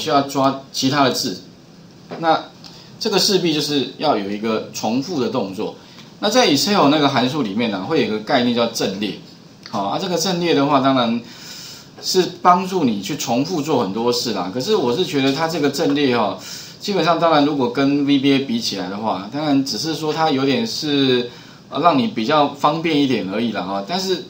需要抓其他的字，那这个势必就是要有一个重复的动作。那在 Excel 那个函数里面呢，会有一个概念叫阵列，好啊，这个阵列的话，当然是帮助你去重复做很多事啦。可是我是觉得它这个阵列哦，基本上当然如果跟 VBA 比起来的话，当然只是说它有点是让你比较方便一点而已啦哈。但是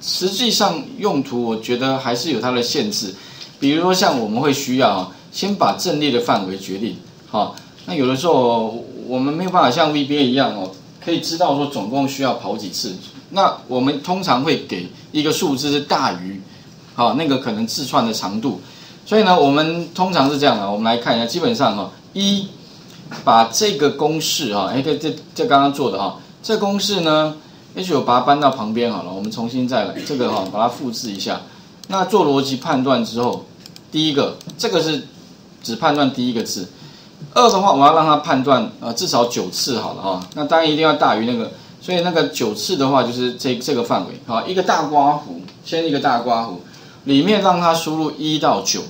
实际上用途，我觉得还是有它的限制。比如说像我们会需要先把阵列的范围决定，好，那有的时候我们没有办法像 VBA 一样哦。 可以知道说总共需要跑几次，那我们通常会给一个数字是大于，好那个可能字串的长度，所以呢，我们通常是这样的，我们来看一下，基本上哈，一把这个公式哈，哎这刚刚做的哈，这公式呢，也许我把它搬到旁边好了，我们重新再来这个哈，把它复制一下。那做逻辑判断之后，第一个这个是只判断第一个字。 二的话，我要让它判断至少9次好了哈、哦。那当然一定要大于那个，所以那个9次的话就是这个范围啊、哦，一个大刮胡，先一个大刮胡，里面让它输入1到9。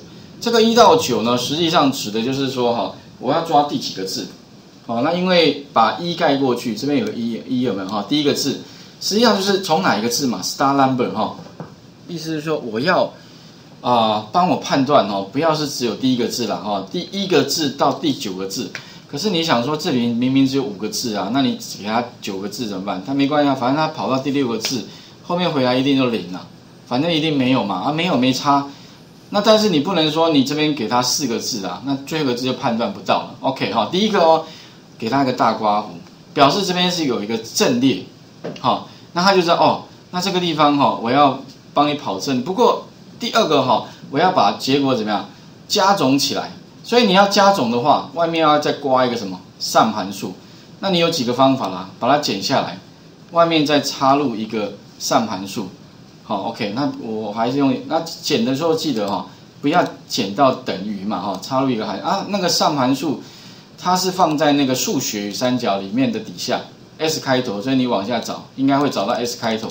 这个1到9呢，实际上指的就是说哈、哦，我要抓第几个字。好、哦，那因为把1盖过去，这边有个1有没有哈、哦？第一个字，实际上就是从哪一个字嘛 ，star number 哈、哦，意思是说我要。 帮我判断哦，不要是只有第一个字啦哈、哦，第一个字到第9个字，可是你想说这里明明只有5个字啊，那你给它9个字怎么办？它没关系啊，反正它跑到第6个字，后面回来一定就0了，反正一定没有嘛啊，没有没差。那但是你不能说你这边给它4个字啊，那最后一个字就判断不到了。OK 哈、哦，第一个哦，给它一个大刮胡，表示这边是有一个阵列，好、哦，那它就知道哦，那这个地方哈、哦，我要帮你跑阵，不过。 第二个哈，我要把结果怎么样加总起来，所以你要加总的话，外面要再刮一个什么 sum 函数，那你有几个方法啦，把它剪下来，外面再插入一个 sum 函数，好 ，OK， 那我还是用那剪的时候记得哈，不要剪到等于嘛哈，插入一个函啊，那个 sum 函数它是放在那个数学与三角里面的底下 ，S 开头，所以你往下找应该会找到 S 开头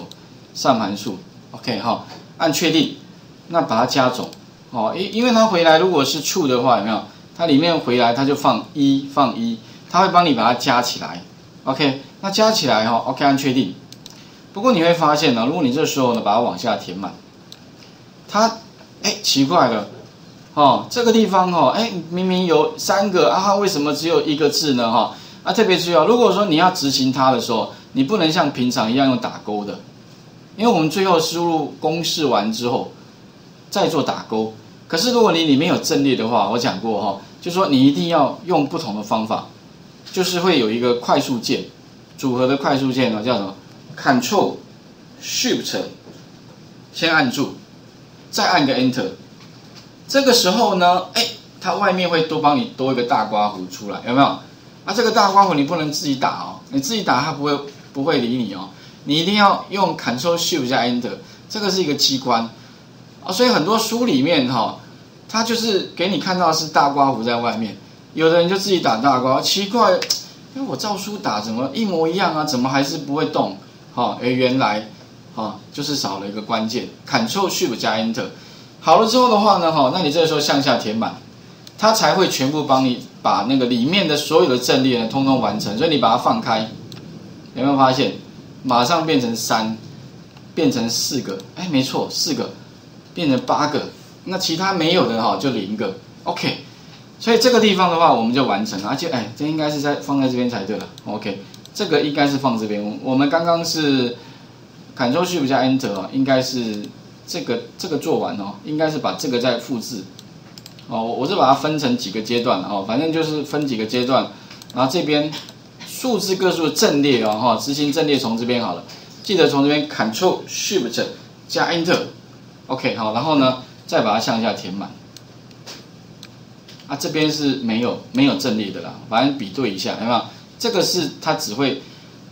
sum 函数 ，OK 哈，按确定。 那把它加总，哦，因为它回来如果是true的话，有没有？它里面回来它就放一，它会帮你把它加起来。OK， 那加起来哈 ，OK 按确定。不过你会发现呢，如果你这时候呢把它往下填满，它奇怪了，哦这个地方哦明明有3个啊，为什么只有1个字呢？哈、哦，啊特别注意哦，如果说你要执行它的时候，你不能像平常一样用打勾的，因为我们最后输入公式完之后。 再做打勾，可是如果你里面有阵列的话，我讲过哈、哦，就说你一定要用不同的方法，就是会有一个快速键，组合的快速键呢、哦、叫什么 ？Ctrl Shift， 先按住，再按个 Enter， 这个时候呢，它外面会多帮你多一个大刮胡出来，有没有？啊，这个大刮胡你不能自己打哦，你自己打它不会理你哦，你一定要用 Ctrl Shift 加 Enter， 这个是一个机关。 啊，所以很多书里面哈、哦，它就是给你看到是大刮胡在外面，有的人就自己打大刮，奇怪，因为我照书打怎么一模一样啊，怎么还是不会动？哈、哦，原来，哈、哦，就是少了一个关键 ，Ctrl Shift 加 Enter， 好了之后的话呢，哈、哦，那你这个时候向下填满，它才会全部帮你把那个里面的所有的阵列呢，通通完成。所以你把它放开，有没有发现，马上变成3，变成4个，没错，4个。 变成8个，那其他没有的哈就0个 ，OK， 所以这个地方的话我们就完成了，而且这应该是放在这边才对了 ，OK， 这个应该是放这边，我们刚刚是 Ctrl Shift 加 Enter 啊，应该是这个做完哦，应该是把这个再复制，哦，我是把它分成几个阶段哦，反正就是分几个阶段，然后这边数字个数阵列哦哈，执行阵列从这边好了，记得从这边 Ctrl Shift 加 Enter。 OK， 好，然后呢，再把它向下填满。啊，这边是没有阵列的啦，反正比对一下，有没有？这个是它只会，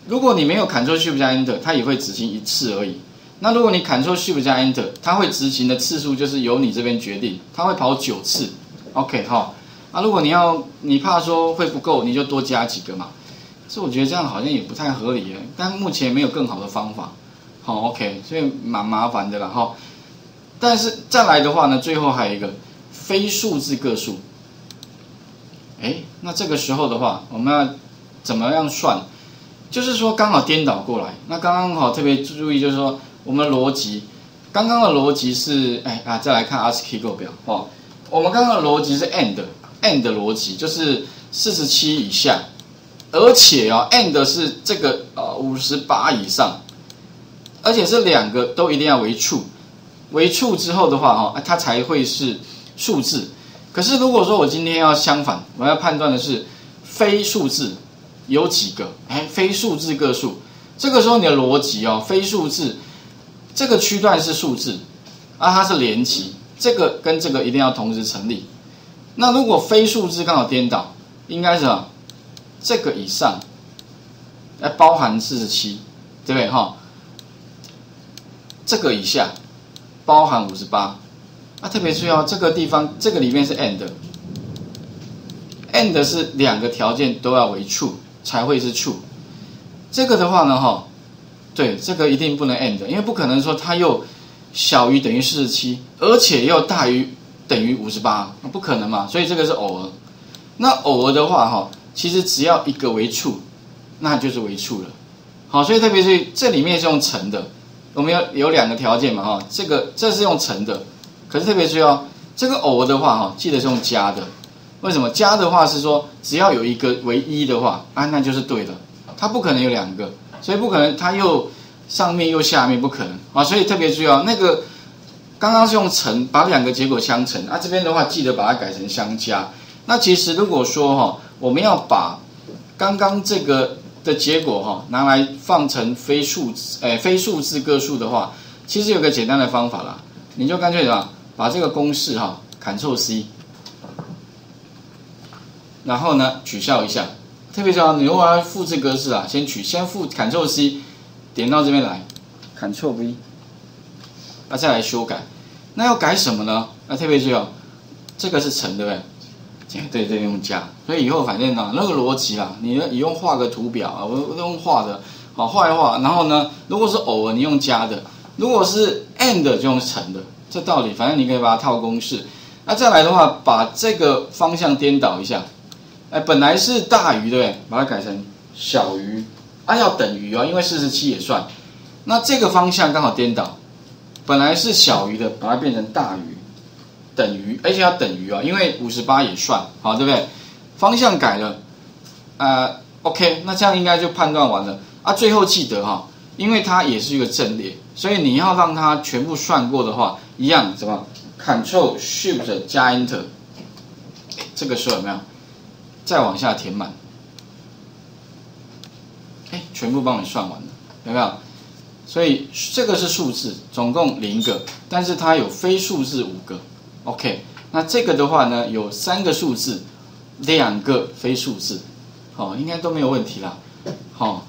如果你没有 Ctrl Shift 加 Enter， 它也会执行1次而已。那如果你 Ctrl Shift 加 Enter， 它会执行的次数就是由你这边决定，它会跑9次。OK， 好，啊，如果你怕说会不够，你就多加几个嘛。所以我觉得这样好像也不太合理耶，但目前没有更好的方法。好 ，OK， 所以蛮麻烦的啦，哈。 但是再来的话呢，最后还有一个非数字个数。哎，那这个时候的话，我们要怎么样算？就是说刚好颠倒过来。那刚刚好特别注意，就是说我们逻辑，刚刚的逻辑是，再来看 ASCII 构表哦。我们刚刚的逻辑是 AND 逻辑，就是47以下，而且AND 是这个58以上，而且是两个都一定要为处。 为处之后的话，它才会是数字。可是如果说我今天要相反，我要判断的是非数字有几个，非数字个数。这个时候你的逻辑非数字这个区段是数字，它是连级，这个跟这个一定要同时成立。那如果非数字刚好颠倒，应该是这个以上，包含47，对不对哈？这个以下。 包含58，特别注意这个地方，这个里面是 AND 是两个条件都要为 true 才会是 true。这个的话呢，对，这个一定不能 AND， 因为不可能说它又小于等于47，而且又大于等于58，不可能嘛，所以这个是偶尔。那偶尔的话，其实只要一个为 true， 那就是为 true 了。好，所以特别注意，这里面是用乘的。 我们有两个条件嘛，这是用乘的，可是特别注意这个偶的话，记得是用加的。为什么加的话是说，只要有一个为一的话，那就是对的。它不可能有两个，所以不可能它又上面又下面，不可能啊。所以特别注意那个刚刚是用乘，把两个结果相乘这边的话记得把它改成相加。那其实如果说我们要把刚刚这个。 的结果拿来放成非数字个数的话，其实有个简单的方法啦，你就干脆把这个公式Ctrl C， 然后呢取消一下。特别是你如果要复制格式先复 Ctrl C， 点到这边来 ，Ctrl V， 再来修改。那要改什么呢？特别注意这个是乘对不对？ 对，用加，所以以后反正那个逻辑你用画个图表我用画的，画一画，然后呢，如果是偶尔你用加的，如果是 AND 就用乘的，这道理反正你可以把它套公式。那再来的话，把这个方向颠倒一下，本来是大于对不对？把它改成小于，要等于因为47也算。那这个方向刚好颠倒，本来是小于的，把它变成大于。 等于，而且要等于因为58也算，好，对不对？方向改了，OK， 那这样应该就判断完了啊。最后记得因为它也是一个阵列，所以你要让它全部算过的话，一样怎么 ？Ctrl Shift 加 Enter， 这个时候有没有？再往下填满，全部帮你算完了，有没有？所以这个是数字，总共0个，但是它有非数字5个。 OK， 那这个的话呢，有3个数字，2个非数字，应该都没有问题啦。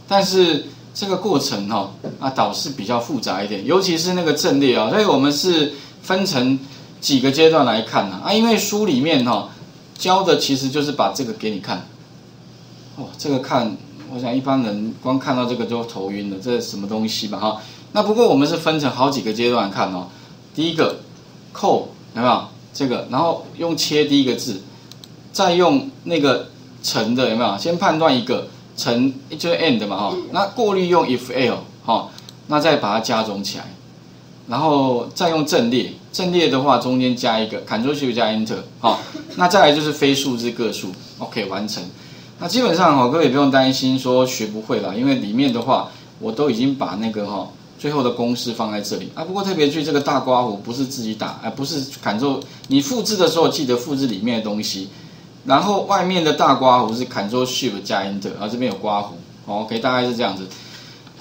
但是这个过程倒是比较复杂一点，尤其是那个阵列所以我们是分成几个阶段来看啦。因为书里面教的其实就是把这个给你看。这个看，我想一般人光看到这个就头晕了，这是什么东西吧？那不过我们是分成好几个阶段看哦。第一个扣。 有没有这个？然后用切第一个字，再用那个乘的有没有？先判断一个乘就是 AND 嘛那过滤用 if L 那再把它加总起来，然后再用阵列，阵列的话中间加一个 Ctrl Shift 加 Enter 那再来就是非数字个数 ，OK 完成。那基本上各位也不用担心说学不会啦，因为里面的话我都已经把那个最后的公式放在这里不过特别注意，这个大刮胡不是自己打，不是Ctrl。你复制的时候记得复制里面的东西，然后外面的大刮胡是Ctrl Shift 加 Enter， 这边有刮胡 ，OK， 大概是这样子。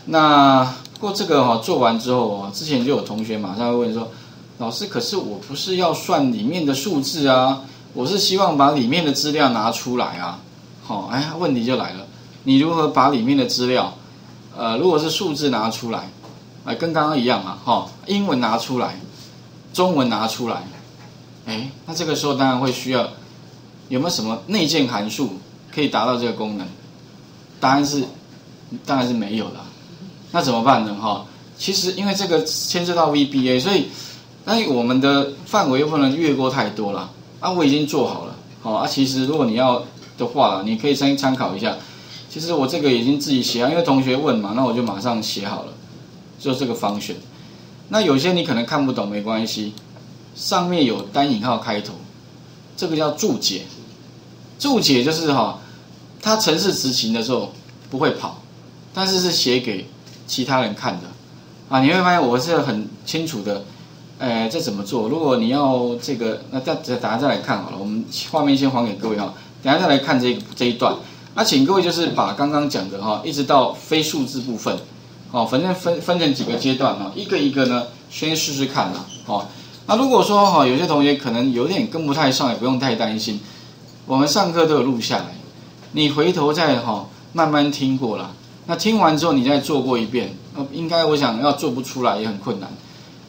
那不过这个做完之后之前就有同学马上会问说，老师，可是我不是要算里面的数字啊，我是希望把里面的资料拿出来啊。问题就来了，你如何把里面的资料，如果是数字拿出来？ 跟刚刚一样嘛，英文拿出来，中文拿出来，那这个时候当然会需要有没有什么内建函数可以达到这个功能？当然是没有的。那怎么办呢？其实因为这个牵涉到 VBA， 所以我们的范围又不能越过太多了。啊，我已经做好了，好啊。其实如果你要的话，你可以先参考一下。其实我这个已经自己写好，因为同学问嘛，那我就马上写好了，就这个function。那有些你可能看不懂没关系，上面有单引号开头，这个叫注解。注解就是哈，它程式执行的时候不会跑，但是是写给其他人看的啊。你会发现我是很清楚的。 这怎么做？如果你要这个，那等下再来看好了。我们画面先还给各位哈，等下再来看这一段。那请各位就是把刚刚讲的哈，一直到非数字部分，哦，反正分成几个阶段啊，一个一个呢先试试看啦。哦，那如果说哈有些同学可能有点跟不太上，也不用太担心，我们上课都有录下来，你回头再哈慢慢听过啦。那听完之后你再做过一遍，应该我想要做不出来也很困难。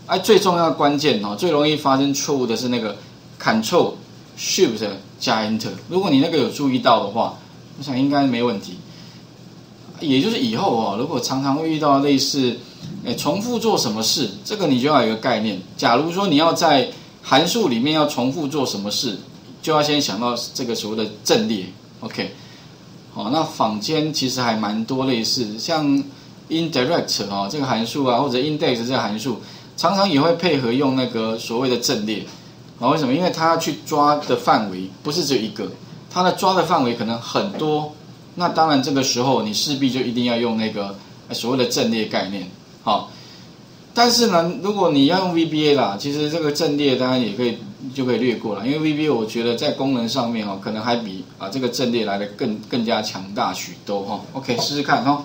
哎，最重要的关键哦，最容易发生错误的是那个 Ctrl Shift 加 Enter。如果你那个有注意到的话，我想应该没问题。也就是以后哦，如果常常会遇到类似，重复做什么事，这个你就要有一个概念。假如说你要在函数里面要重复做什么事，就要先想到这个所谓的阵列。OK， 好，那坊间其实还蛮多类似，像 indirect 哦这个函数啊，或者 index 这个函数。 常常也会配合用那个所谓的阵列，啊，为什么？因为它去抓的范围不是只有一个，它的抓的范围可能很多。那当然这个时候你势必就一定要用那个所谓的阵列概念，好。但是呢，如果你要用 VBA 啦，其实这个阵列当然也可以就可以略过了，因为 VBA 我觉得在功能上面哦，可能还比这个阵列来的更加强大许多哈。OK， 试试看哈。